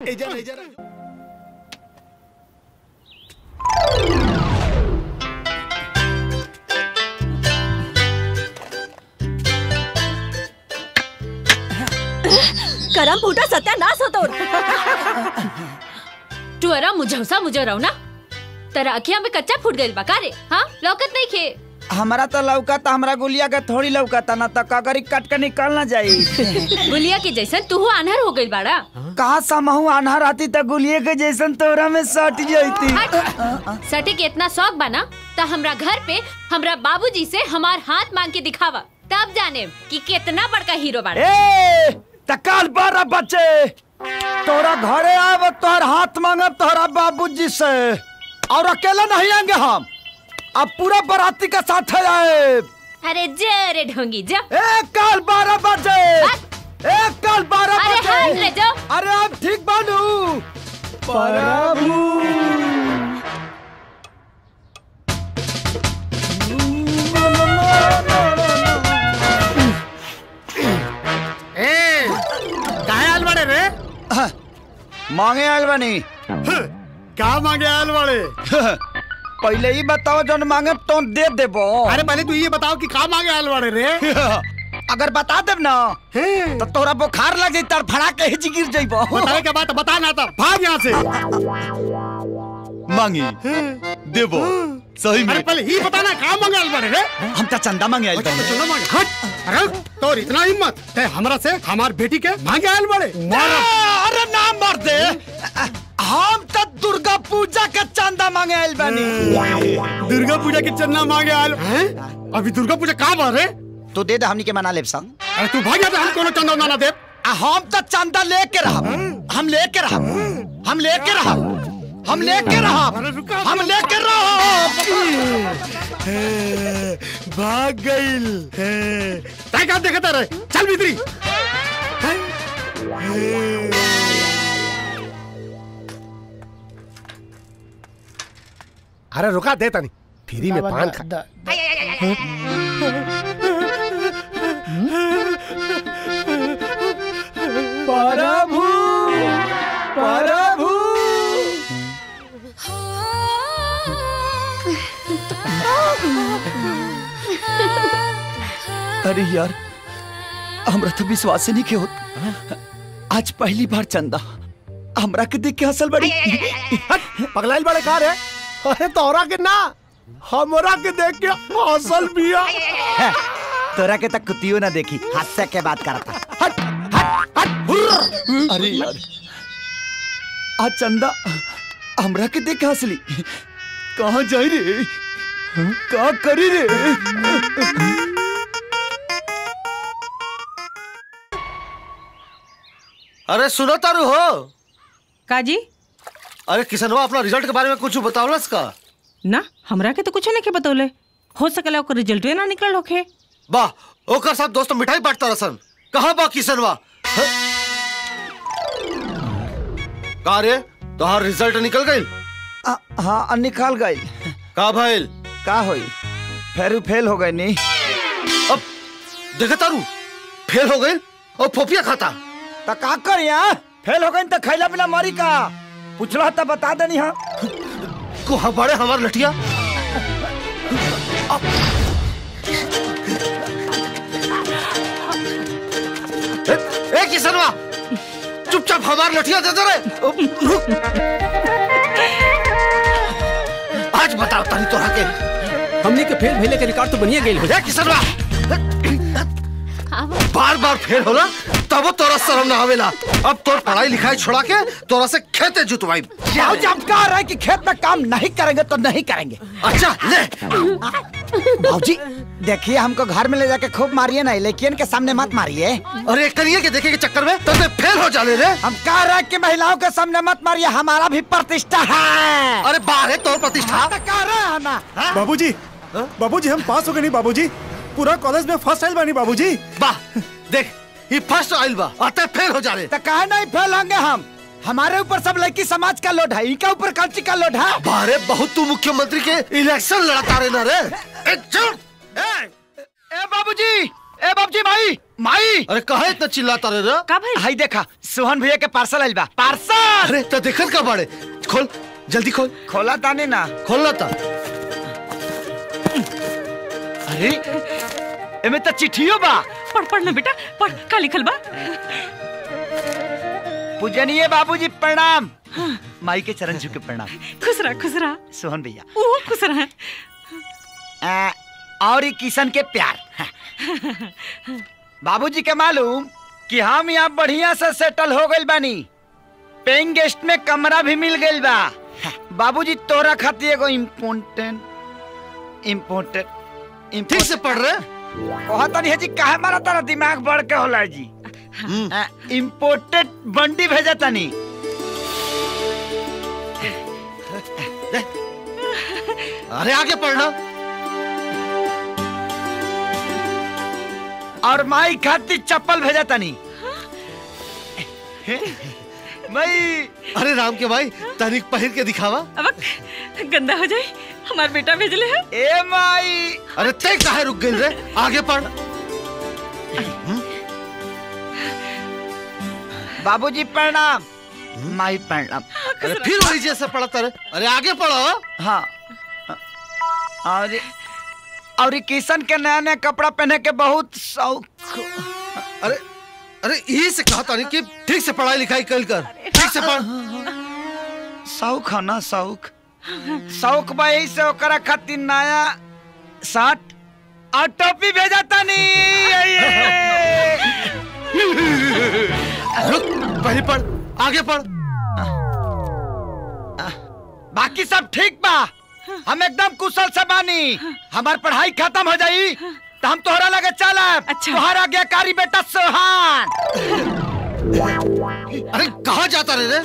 करम फूटा सत्यानाश हो तोर। तू अरा मुझौसा मुझे रहो ना, तेरा आँखिया में कच्चा फूट गए बाकारे। हाँ लौकत नहीं खे हमारा तो लौका था, हमारा गुलिया का थोड़ी लौका था ना, तो कागरी कट के निकल न जाये। गुलिया के जैसन तू आन्हर हो गई बाड़ा। कहा समहू आन्हर आती तो गुलिया के जैसन तोरा में सट जाती। सटे के इतना शौक बना तो हमरा घर पे हमरा बाबूजी से हमार हाथ मांग के दिखावा, तब जाने कि कितना बड़का हीरो बाड़ा। तकाल बारा बच्चे तोरा घरे आव, तोहर हाथ मांगब तोहरा बाबूजी से, और अकेला नहीं आएंगे हम, अब पूरा बराती का साथ है। अरे जे रे ढोंगी जा, एक काल 12 बजे, एक काल 12 बजे। अरे जाओ, अरे आप ठीक बानू आयल वाले रे? मांगे आयल बनी का मांगे आयल वाले? पहले ही बताओ जो मांगे तो दे देबो। अरे पहले तू ये बताओ कि का मांगे आयल वाले रे? अगर बता देब ना तो तोरा बुखार लग जाई, तर फड़ा के हिच गिर जाइबो। बताए के बात बता ना, तो भाग यहां से। मांगी देबो सही में? अरे पहले ही बता ना का मांगे आयल वाले रे? हम तो चंदा मांगे आयल वाले। चलो मांगे हट। अरे तोर इतना हिम्मत ते हमरा से हमार बेटी के मांगे आयल वाले? अरे ना मार दे, हम तो दुर्गा पूजा के चंदा मांगे आयल बानी। दुर्गा पूजा के चंदा मांगे आयल? अभी दुर्गा पूजा का बार है? तो दे दे हमनी के मना लेब संग। अरे तू भाग जा, हम कोनो चंदा ना देब। हम तो चंदा लेके रहब, हम लेके रहब, हम लेके रहब, हम लेके रहब, हम लेके रहब। भाग गइल तै का देखता रहे, चल भीतरी। अरे रुका दे तनी, फ्री में पान खा। परभु परभु अरे यार हमरा तो विश्वास ही नहीं के होत, आज पहली बार चंदा हमरा के देख के हंसल बड़ी। पगलाइल बड़े कार है। अरे तोरा के ना हमरा के देख के हंसल बिया। तोरा के तक कुतियो ना देखी, हादसे के बात करता। हट हट हट। अरे यार आज चंदा हमरा के देख हंसली, कहाँ जाई रे, का करी रे? अरे सुनो तारू हो काजी। अरे किसनवा अपना रिजल्ट के बारे में कुछ बताओ इसका। ना हमरा के तो कुछ नहीं के बतौले, हो सकला ओकर रिजल्ट ना निकलल होखे। वाह ओकर साथ दोस्त मिठाई बांटता रसन, कहां बा किसनवा? का रे तोहार रिजल्ट निकल गइल? हां निकल गइल। का भइल? का होई फेरू फेल हो गई नी। अब देखत तारू फेल हो गइल और फोफिया खाता त का कर यार? फेल हो गइन त खैला बिना मरी का? पूछला तो बता देनी। हाँ को हमारे हमार लठिया। ए किसनवा चुपचाप हमार लठिया दे दे रे। आज बताओ तानी तोरा के हमने के फेल भेले के रिकॉर्ड तो बनिए गेल हो। ए किसनवा बार बार फेल होला तब तोरा शर्म ना आवेला? अब तोर पढ़ाई लिखाई छोड़ा के तोरा से खेते जुतवाई। जब कह रहा है कि खेत में काम नहीं करेंगे तो नहीं करेंगे। अच्छा ले भाजी देखिए, हमको घर में ले जाके खूब मारिए ना, लेकिन के सामने मत मारिए। अरे करिए के देखे के चक्कर में तो फेल हो जाने रे। हम कह रहे कि महिलाओं के सामने मत मारिए, हमारा भी प्रतिष्ठा है। अरे बाहर है तोर प्रतिष्ठा। कह रहे हैं ना बाबूजी, बाबूजी हम पास हो गए नहीं बाबूजी, पूरा कॉलेज में फर्स्ट आइल बानी बाबूजी। वाह देख ये फर्स्ट आइल बा अतः फेल हो जा रहे। तो कहा नहीं फेल होंगे हम, हमारे ऊपर सब लड़की समाज का लोड है, इनका ऊपर कल्ची का लोड है। बारे बहुत तू मुख्यमंत्री के इलेक्शन लड़ता रहे ना रे। ए बाबूजी, ए बाबूजी भाई माई अरे कहे इतना चिल्लाता रे का भाई? हाय देखा सोहन भैया के पार्सल आइल बा। पार्सल अरे तो देखत का बाड़े, खोल जल्दी खोल। खोला ताने ना खोलला ता। अरे एमे तो चिट्ठियो बा, पढ़ पढ़ ना बेटा पढ़ का लिखल बा। पूजनीय बाबूजी प्रणाम। हाँ। माई के चरण झुक के प्रणाम। खुसरा खुसरा सोहन भैया ओहो खुसरा है और ये किशन के प्यार। हाँ। बाबूजी के मालूम कि हम यहाँ बढ़िया से सेटल हो गए बानी, पेइंग गेस्ट में कमरा भी मिल गए बा। हाँ। बाबूजी तोरा खातिर एगो इम्पोर्टेंट ठीक से पढ़ रहे कहता नहीं है जी, काहे मारा तारा दिमाग बढ़ के होला जी। इम्पोर्टेंट बंडी भेजा तानी दे। अरे आगे पढ़ना। और माई खातिर चप्पल भेजा तानी। माई अरे राम के भाई तनिक पहन के दिखावा, अब गंदा हो जाए हमार बेटा भेजले है। ए माई अरे ते काहे रुक गइल रे, आगे पढ़। बाबूजी प्रणाम। माई प्रणाम। अरे फिर वही जैसे पढ़ता रे, अरे आगे पढ़ो। हाँ और किशन के नया नया कपड़ा पहने के बहुत शौक। अरे अरे यही से कहा था कि ठीक से पढ़ाई लिखाई कल कर, ठीक से पढ़। शौक है ना शौक, शौक भाई से ओकरा खातिर नया शर्ट और टोपी भेजा था नहीं। पढ़ आगे पढ़। बाकी सब ठीक बा, हम एकदम कुशल से बानी। हमार पढ़ाई खत्म हो जाई तो हम तोहरा लगे चलब। अच्छा। तोहरा आज्ञाकारी बेटा सोहान। अरे कहाँ जाता रे?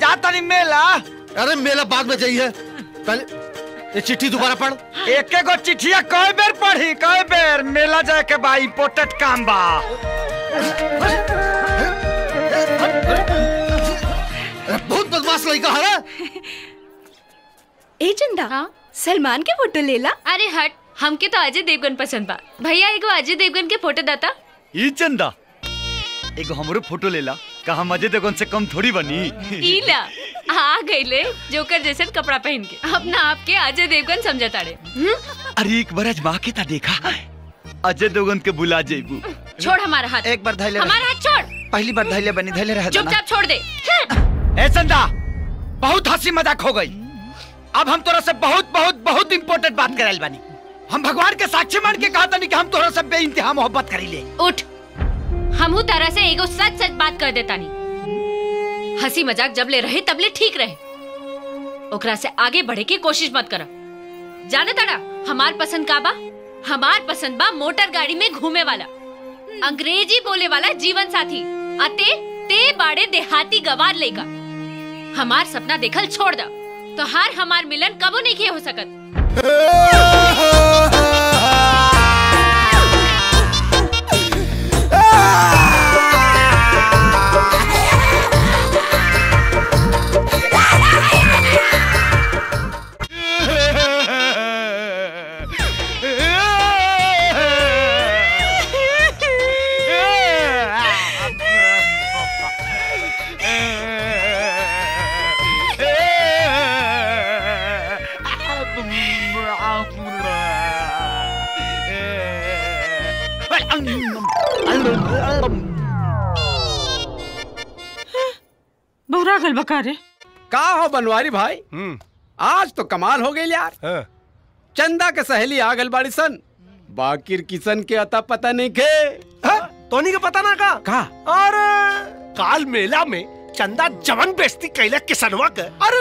जाता नहीं मेला। अरे मेला बाद में जाइए, पहले ये चिट्ठी दोबारा पढ़। एक गो चिट्ठिया कई बेर पढ़ी, कई बेर मेला जाए के बा, इम्पोर्टेंट काम बा। बहुत बदमाश लड़का है। ए चंदा सलमान के फोटो लेला। अरे हट, हमके तो अजय देवगन पसंद बा। भैया एगो अजय देवगन के फोटो दाता। ई चंदा एगो हमरो फोटो लेला, का हम अजय देवगन से कम थोड़ी बनी। ईला आ गईले जोकर जैसे कपड़ा पहन के, अपना आप के अजय देवगन समझता रे। अरे एक बार अजमा के ता देखा, अजय देवगन के बुला जेबू। छोड़ हमारा हाथ, एक बार धैले हमारा हाथ छोड़। पहली बार धैले बनी, धैले रह जा, चुपचाप छोड़ दे। ए चंदा बहुत हंसी मजाक हो गई, अब हम तोरा से बहुत बहुत बहुत इम्पोर्टेंट बात कराइल बानी। हम भगवान के साक्षी मान के कहता नहीं कि हम तोरा से बेइंतहा मोहब्बत करीले। उठ, हमहू तारा से एगो सच सच बात कर देता नहीं। हंसी मजाक जब ले रहे तब ले ठीक रहे, ओकरा से आगे बढ़े की कोशिश मत कर। जाने तारा हमार पसंद का बा? हमार पसंद बा मोटर गाड़ी में घूमे वाला, अंग्रेजी बोले वाला जीवन साथी, अते ते बाड़े देहाती गवार लेगा। हमार सपना देखल छोड़ दा, तो हार हमार मिलन कबो नहीं हो सकत। का हो बनवारी भाई, आज तो कमाल हो गई यार। हाँ। चंदा के सहेली आ गल बाड़ी सन, बाकिर किशन के अता पता नहीं के। हाँ? तोनी के पता ना का? और काल मेला में चंदा जवन बेस्ती कैला किसनवा के, और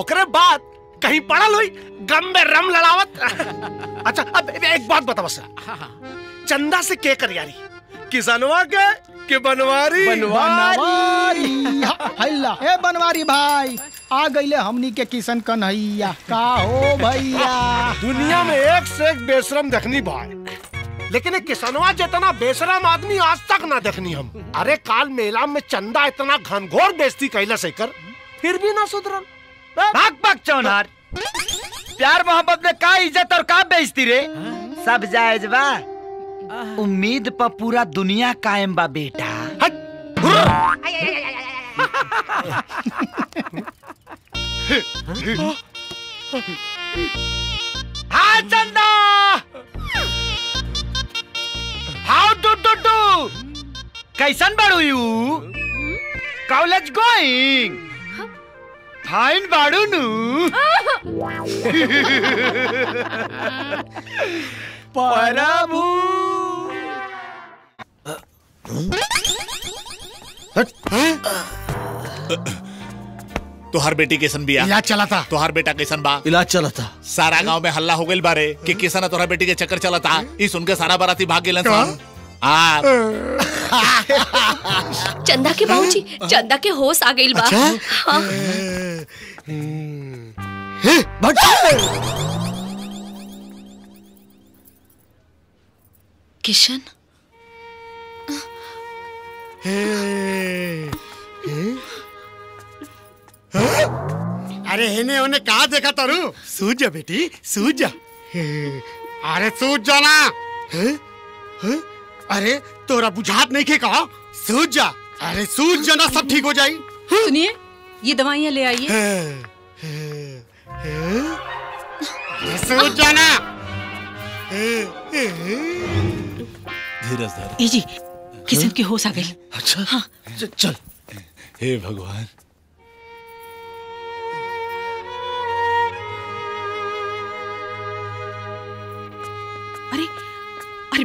ओकरे बाद कहीं पड़ल हुई गम में रम लड़ावत। अच्छा अब एक बात बताओ सर, चंदा से के कर यारी, किसनवा के बनवारी? बनवारी हल्ला। ए बनवारी भाई आ गईले हमनी के किशन कन्हैया। का हो भैया, दुनिया में एक से एक बेशरम देखनी भाई, लेकिन किसनवा जितना बेशरम आदमी आज तक ना देखनी हम। अरे काल मेला में चंदा इतना घनघोर बेइज्जती कैला से कर, फिर भी ना सुधरल। भाग भाग चौनार, प्यार मोहब्बत में का इज्जत और का बेइज्जती रे, सब जायज बा। उम्मीद पर पूरा दुनिया कायम बा बेटा। हाँ चंदा, हाउ डू डू डू, कैसन बाड़ू यू? College going? फाइन बाड़ू नू। परबू तुहार बेटी कैसन बिया? इलाज चला था। तुहार बेटा कैसन बा? इलाज चला था। सारा गांव में हल्ला हो गइल बारे कि किसन तुहार बेटी के चक्कर चला था। इस उनके सारा बाराती भाग गेलन सन। चंदा के बाबूजी, चंदा के होश आ गइल बा। किशन अरे हेने ओने कहा देखा तारू? सूजा बेटी सूजा। अरे सूजा ना। अरे तोरा बुझात नहीं के कहा सूजा। अरे सूजा ना सब ठीक हो जाये। सुनिए ये दवाइयाँ ले आइए। सूजा ना। धीरज धर। ये जी किसन की होश आ गई। अच्छा हाँ चल। हे भगवान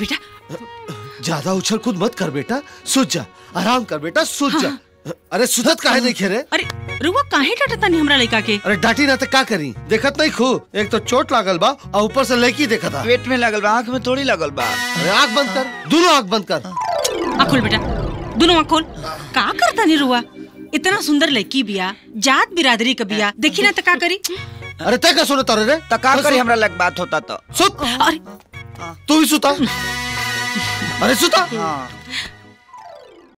बेटा ज्यादा उछल कूद मत कर बेटा, सूझ जा, आराम कर बेटा, सूझ जा। अरे सुधत काहे नहीं खेरे? अरे रुआ काहे डांटता नहीं हमरा लड़का के? अरे डांटी ना तो का करी, देखत नहीं खू, एक तो चोट लागल बा और ऊपर से लड़की देखत आ, पेट में लागल बा, आंख में थोड़ी लागल बा। अरे आंख बंद कर, दोनों आंख बंद कर। आंख खोल बेटा, दोनों आंख खोल। का करता नहीं रुआ? इतना सुंदर लड़की बिया, जात बिरादरी का बिया, देखी ना तो का करी? अरे तय का सुनत रे, त का करी हमरा लग बात होता तो सुत। अरे तू भी सुता? अरे सुता?